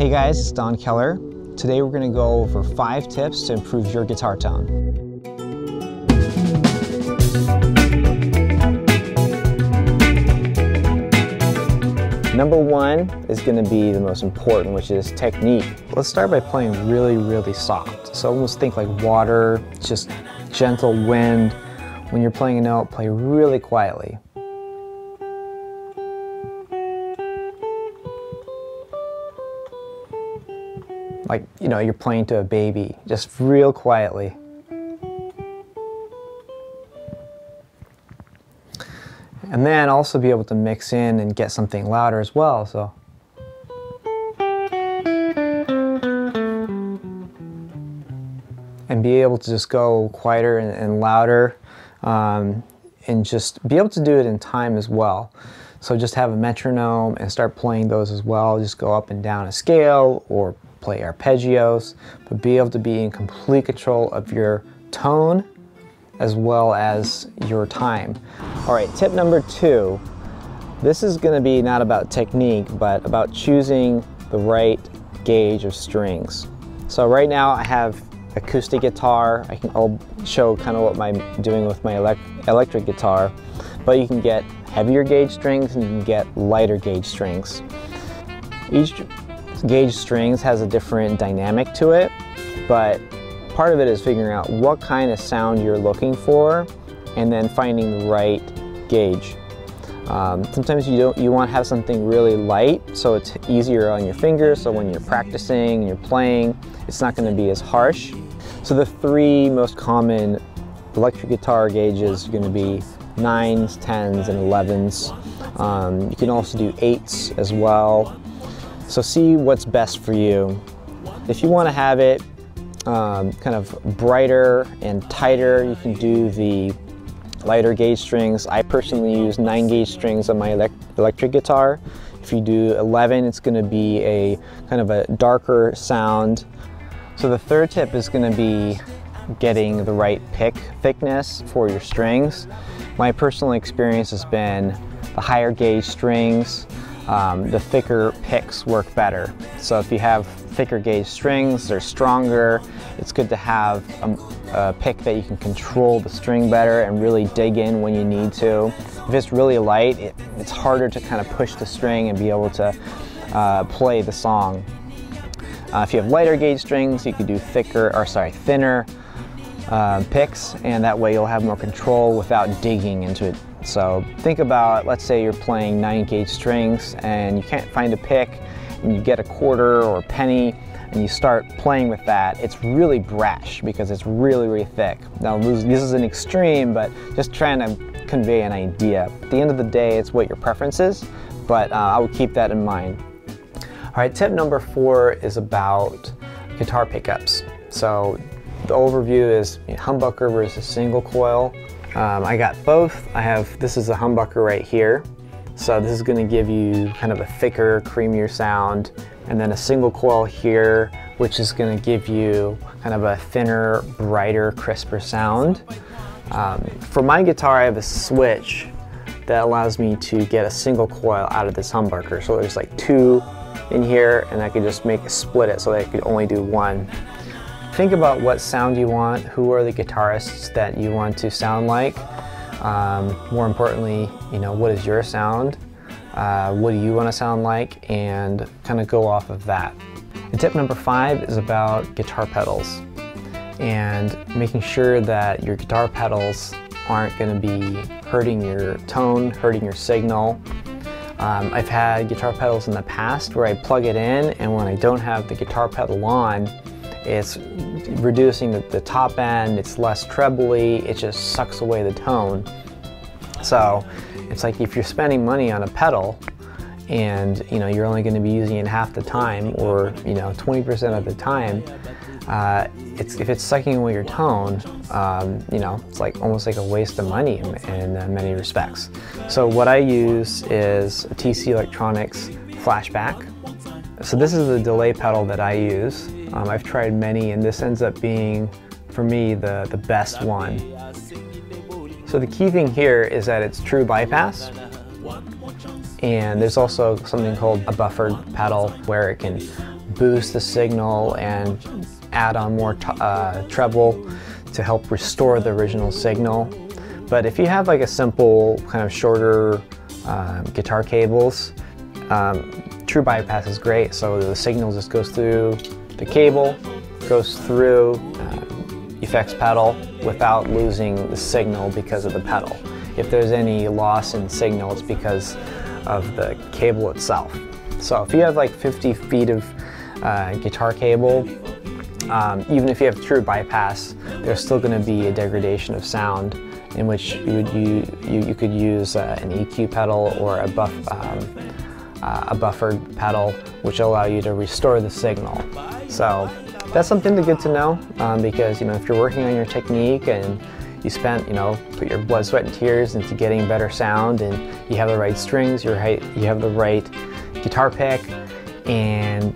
Hey guys, it's Don Keller. Today we're going to go over 5 tips to improve your guitar tone. Number 1 is going to be the most important, which is technique. Let's start by playing really, really soft. So almost think like water, just gentle wind. When you're playing a note, play really quietly. Like, you know, you're playing to a baby, just real quietly. And then also be able to mix in and get something louder as well, so. And be able to just go quieter and louder and just be able to do it in time as well. So just have a metronome and start playing those as well. Just go up and down a scale or play arpeggios, but be able to be in complete control of your tone as well as your time. All right, tip number 2. This is gonna be not about technique, but about choosing the right gauge of strings. So right now I have acoustic guitar. I'll show kind of what I'm doing with my electric guitar, but you can get heavier gauge strings and you can get lighter gauge strings. Each gauge strings has a different dynamic to it, but part of it is figuring out what kind of sound you're looking for and then finding the right gauge. Sometimes you want to have something really light so it's easier on your fingers, so when you're practicing and you're playing, it's not going to be as harsh. So the 3 most common electric guitar gauges are going to be 9s, 10s, and 11s. You can also do 8s as well. So see what's best for you. If you want to have it kind of brighter and tighter, you can do the lighter gauge strings. I personally use 9 gauge strings on my electric guitar. If you do 11, it's going to be a kind of a darker sound. So the 3rd tip is going to be getting the right pick thickness for your strings. My personal experience has been the higher gauge strings, the thicker picks work better. So if you have thicker gauge strings, they're stronger. It's good to have a pick that you can control the string better and really dig in when you need to. If it's really light, it's harder to kind of push the string and be able to play the song. If you have lighter gauge strings, you can do thinner picks, and that way you'll have more control without digging into it. So think about, let's say you're playing 9 gauge strings and you can't find a pick, and you get a quarter or a penny and you start playing with that. It's really brash because it's really, really thick. Now this is an extreme, but just trying to convey an idea. At the end of the day, it's what your preference is, but I would keep that in mind. All right, tip number 4 is about guitar pickups. So the overview is humbucker versus single coil. I got both. This is a humbucker right here. So this is going to give you kind of a thicker, creamier sound. And then a single coil here, which is going to give you kind of a thinner, brighter, crisper sound. For my guitar, I have a switch that allows me to get a single coil out of this humbucker. So there's like 2 in here, and I could just split it so that I could only do 1. Think about what sound you want, who are the guitarists that you want to sound like. More importantly, what is your sound? What do you want to sound like? And kind of go off of that. And tip number 5 is about guitar pedals and making sure that your guitar pedals aren't going to be hurting your tone, hurting your signal. I've had guitar pedals in the past where I plug it in, and when I don't have the guitar pedal on, it's reducing the top end, it's less trebly, it just sucks away the tone. So it's like if you're spending money on a pedal and you're only going to be using it half the time or 20% of the time, if it's sucking away your tone, it's like almost like a waste of money in many respects. So what I use is a TC Electronics Flashback. So this is the delay pedal that I use. I've tried many, and this ends up being, for me, the best one. So the key thing here is that it's true bypass, and there's also something called a buffered pedal where it can boost the signal and add on more treble to help restore the original signal. But if you have like a simple kind of shorter guitar cables, true bypass is great. So the signal just goes through the cable, goes through effects pedal without losing the signal because of the pedal. If there's any loss in signal, it's because of the cable itself. So if you have like 50 feet of guitar cable, even if you have true bypass, there's still going to be a degradation of sound, in which you could use an EQ pedal or a buffered pedal, which will allow you to restore the signal. So that's something to good to know, because if you're working on your technique and you spent, put your blood, sweat, and tears into getting better sound, and you have the right strings, you have the right guitar pick, and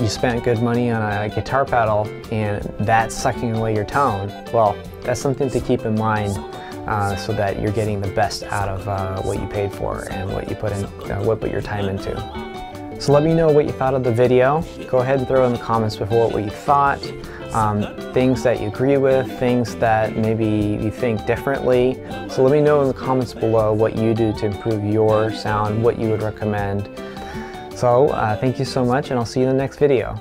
you spent good money on a guitar pedal, and that's sucking away your tone. Well, that's something to keep in mind, so that you're getting the best out of what you paid for and what you put in, what your time into. So let me know what you thought of the video. Go ahead and throw in the comments below what you thought, things that you agree with, things that maybe you think differently. So let me know in the comments below what you do to improve your sound, what you would recommend. So thank you so much, and I'll see you in the next video.